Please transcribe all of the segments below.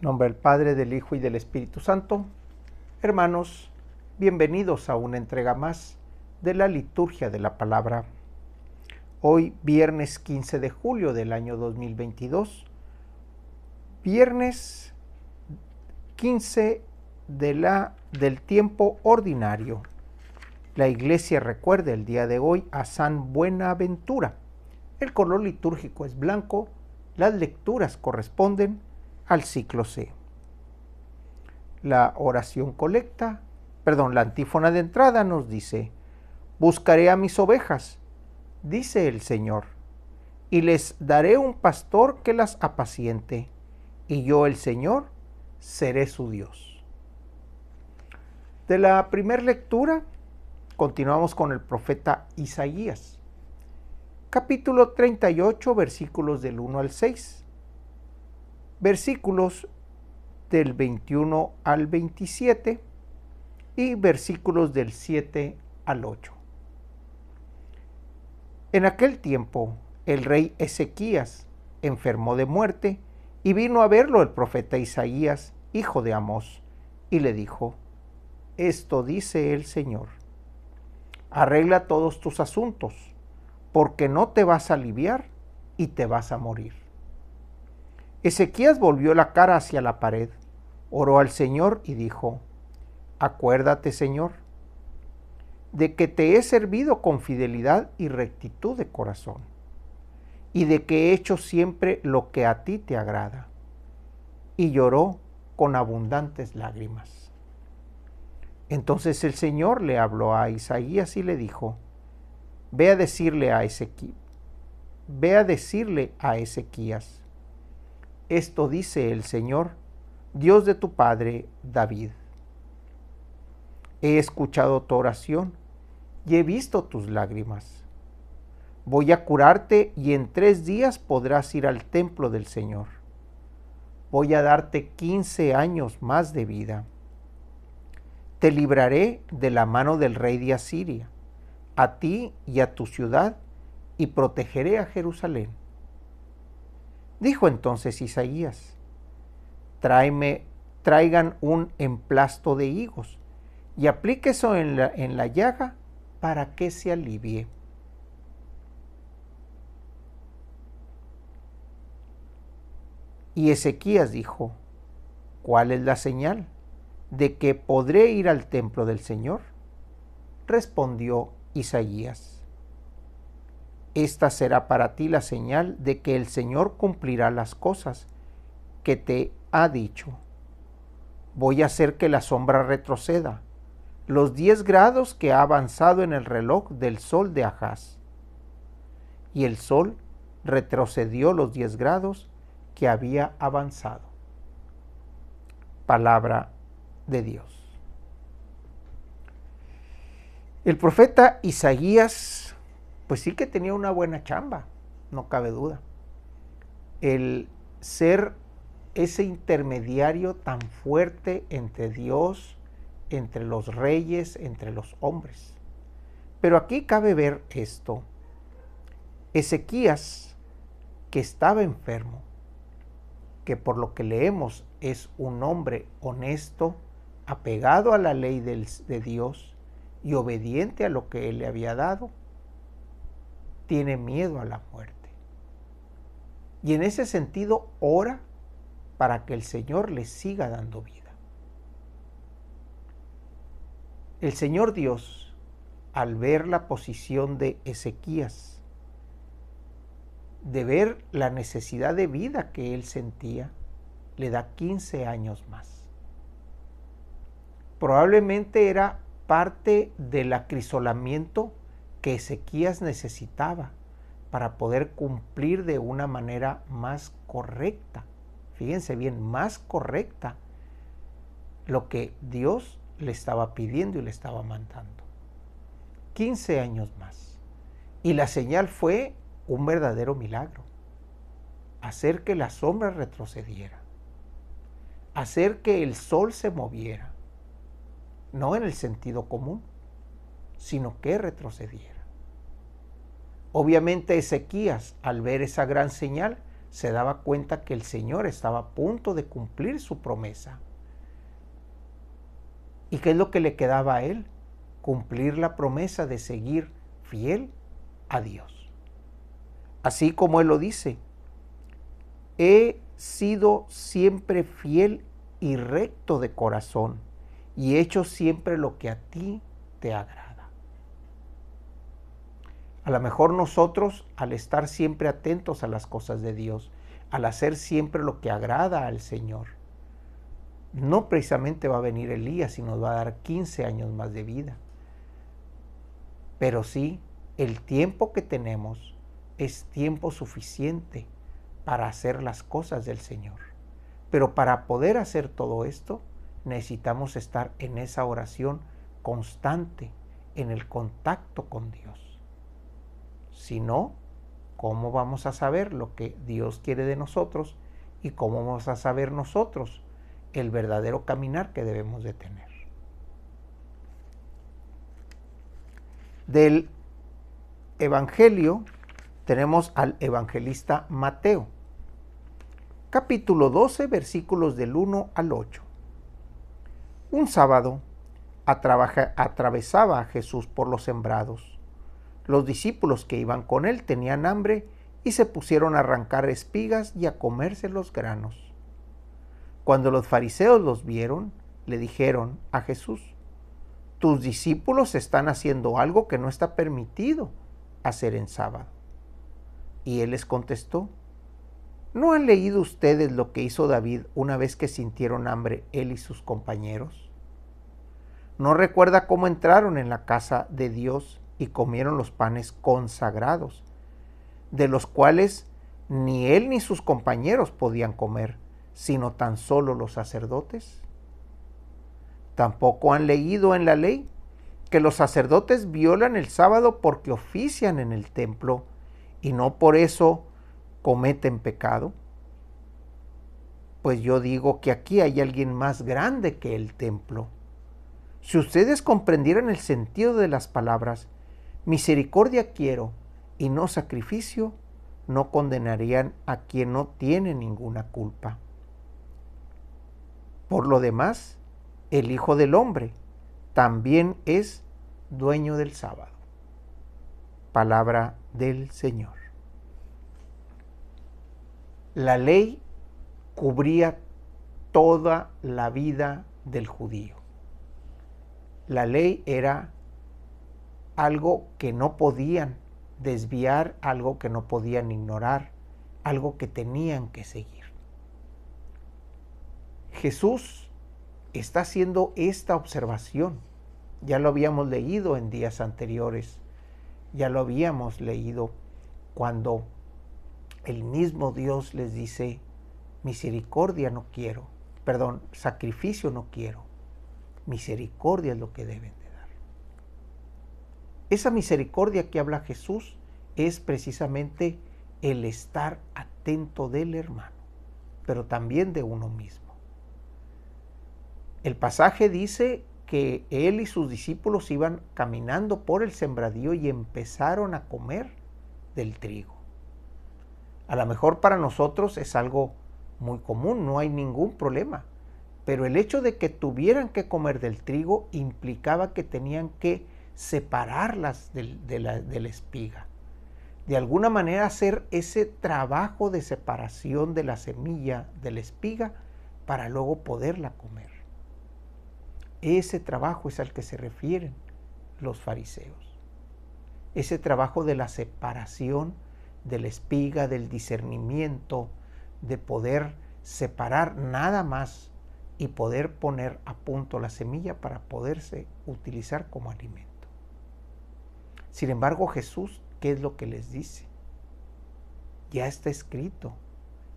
En nombre del Padre, del Hijo y del Espíritu Santo. Hermanos, bienvenidos a una entrega más de la liturgia de la palabra. Hoy, viernes 15 de julio del año 2022, viernes 15 del tiempo ordinario. La Iglesia recuerda el día de hoy a San Buenaventura. El color litúrgico es blanco. Las lecturas corresponden al ciclo C. La oración colecta, la antífona de entrada nos dice: buscaré a mis ovejas, dice el Señor, y les daré un pastor que las apaciente, y yo, el Señor, seré su Dios. De la primera lectura, continuamos con el profeta Isaías. Capítulo 38, versículos del 1 al 6. Versículos del 21 al 27 y versículos del 7 al 8. En aquel tiempo, el rey Ezequías enfermó de muerte y vino a verlo el profeta Isaías, hijo de Amós, y le dijo: esto dice el Señor, arregla todos tus asuntos, porque no te vas a aliviar y te vas a morir. Ezequías volvió la cara hacia la pared, oró al Señor y dijo: acuérdate, Señor, de que te he servido con fidelidad y rectitud de corazón, y de que he hecho siempre lo que a ti te agrada. Y lloró con abundantes lágrimas. Entonces el Señor le habló a Isaías y le dijo: Ve a decirle a Ezequías, esto dice el Señor, Dios de tu padre David. He escuchado tu oración y he visto tus lágrimas. Voy a curarte y en 3 días podrás ir al templo del Señor. Voy a darte 15 años más de vida. Te libraré de la mano del rey de Asiria, a ti y a tu ciudad, y protegeré a Jerusalén. Dijo entonces Isaías: traigan un emplasto de higos, y aplíqueselo en la llaga para que se alivie. Y Ezequías dijo: ¿cuál es la señal de que podré ir al templo del Señor? Respondió Isaías: esta será para ti la señal de que el Señor cumplirá las cosas que te ha dicho. Voy a hacer que la sombra retroceda, los 10 grados que ha avanzado en el reloj del sol de Ahaz. Y el sol retrocedió los 10 grados que había avanzado. Palabra de Dios. El profeta Isaías, pues sí que tenía una buena chamba, no cabe duda. El ser ese intermediario tan fuerte entre Dios, entre los reyes, entre los hombres. Pero aquí cabe ver esto. Ezequías, que estaba enfermo, que por lo que leemos es un hombre honesto, apegado a la ley de Dios, y obediente a lo que él le había dado, tiene miedo a la muerte. Y en ese sentido ora para que el Señor le siga dando vida. El Señor Dios, al ver la posición de Ezequías, de ver la necesidad de vida que él sentía, le da 15 años más. Probablemente era parte del acrisolamiento que Ezequías necesitaba para poder cumplir de una manera más correcta, fíjense bien, más correcta, lo que Dios le estaba pidiendo y le estaba mandando. 15 años más. Y la señal fue un verdadero milagro. Hacer que la sombra retrocediera. Hacer que el sol se moviera. No en el sentido común, sino que retrocediera. Obviamente Ezequías, al ver esa gran señal, se daba cuenta que el Señor estaba a punto de cumplir su promesa. ¿Y qué es lo que le quedaba a él? Cumplir la promesa de seguir fiel a Dios. Así como él lo dice, he sido siempre fiel y recto de corazón y he hecho siempre lo que a ti te agrada. A lo mejor nosotros, al estar siempre atentos a las cosas de Dios, al hacer siempre lo que agrada al Señor, no precisamente va a venir Elías y nos va a dar 15 años más de vida. Pero sí, el tiempo que tenemos es tiempo suficiente para hacer las cosas del Señor. Pero para poder hacer todo esto, necesitamos estar en esa oración constante, en el contacto con Dios. Si no, ¿cómo vamos a saber lo que Dios quiere de nosotros? ¿Y cómo vamos a saber nosotros el verdadero caminar que debemos de tener? Del Evangelio tenemos al evangelista Mateo, capítulo 12, versículos del 1 al 8. Un sábado atravesaba a Jesús por los sembrados. Los discípulos que iban con él tenían hambre y se pusieron a arrancar espigas y a comerse los granos. Cuando los fariseos los vieron, le dijeron a Jesús, tus discípulos están haciendo algo que no está permitido hacer en sábado. Y él les contestó, ¿no han leído ustedes lo que hizo David una vez que sintieron hambre él y sus compañeros? ¿No recuerda cómo entraron en la casa de Dios y comieron los panes consagrados, de los cuales ni él ni sus compañeros podían comer, sino tan solo los sacerdotes? ¿Tampoco han leído en la ley que los sacerdotes violan el sábado porque ofician en el templo y no por eso cometen pecado? Pues yo digo que aquí hay alguien más grande que el templo. Si ustedes comprendieran el sentido de las palabras, misericordia quiero y no sacrificio, no condenarían a quien no tiene ninguna culpa. Por lo demás, el Hijo del Hombre también es dueño del sábado. Palabra del Señor. La ley cubría toda la vida del judío. La ley era algo que no podían desviar, algo que no podían ignorar, algo que tenían que seguir. Jesús está haciendo esta observación. Ya lo habíamos leído en días anteriores. Ya lo habíamos leído cuando el mismo Dios les dice, misericordia no quiero, perdón, sacrificio no quiero. Misericordia es lo que deben de dar. Esa misericordia que habla Jesús es precisamente el estar atento del hermano, pero también de uno mismo. El pasaje dice que él y sus discípulos iban caminando por el sembradío y empezaron a comer del trigo. A lo mejor para nosotros es algo muy común, no hay ningún problema, pero el hecho de que tuvieran que comer del trigo implicaba que tenían que separarlas de la espiga. De alguna manera hacer ese trabajo de separación de la semilla de la espiga para luego poderla comer. Ese trabajo es al que se refieren los fariseos. Ese trabajo de la separación de la espiga, del discernimiento, de poder separar nada más y poder poner a punto la semilla para poderse utilizar como alimento. Sin embargo, Jesús, ¿qué es lo que les dice? Ya está escrito,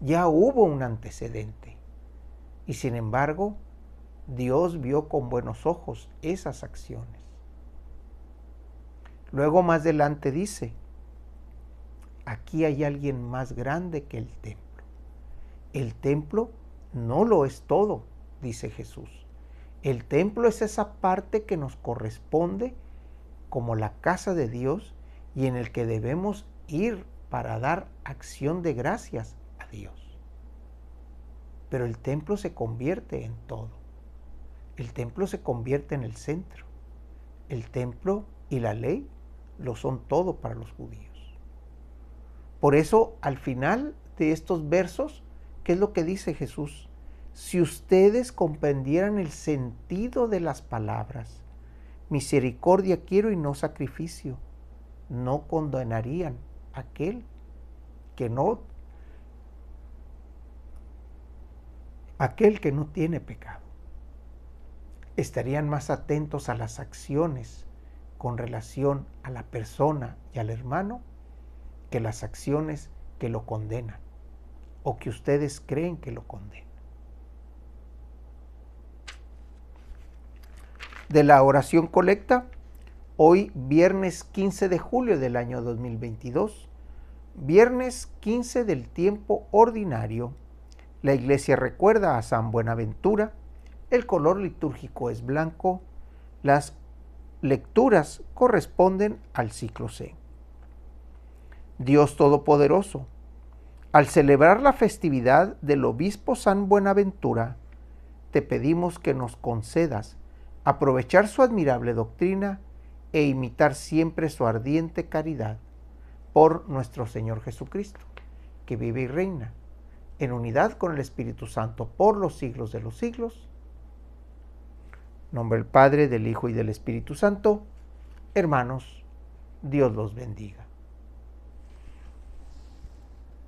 ya hubo un antecedente y sin embargo, Dios vio con buenos ojos esas acciones. Luego más adelante dice, aquí hay alguien más grande que el templo. El templo no lo es todo, dice Jesús. El templo es esa parte que nos corresponde como la casa de Dios y en el que debemos ir para dar acción de gracias a Dios. Pero el templo se convierte en todo. El templo se convierte en el centro. El templo y la ley lo son todo para los judíos. Por eso, al final de estos versos, ¿qué es lo que dice Jesús? Si ustedes comprendieran el sentido de las palabras, misericordia quiero y no sacrificio, no condenarían a aquel que no tiene pecado. Estarían más atentos a las acciones con relación a la persona y al hermano que las acciones que lo condenan o que ustedes creen que lo condenan. De la oración colecta, hoy viernes 15 de julio del año 2022, viernes 15 del tiempo ordinario, la iglesia recuerda a San Buenaventura, el color litúrgico es blanco, las lecturas corresponden al ciclo C. Dios Todopoderoso, al celebrar la festividad del obispo San Buenaventura, te pedimos que nos concedas aprovechar su admirable doctrina e imitar siempre su ardiente caridad por nuestro Señor Jesucristo, que vive y reina en unidad con el Espíritu Santo por los siglos de los siglos. En nombre del Padre, del Hijo y del Espíritu Santo. Hermanos, Dios los bendiga.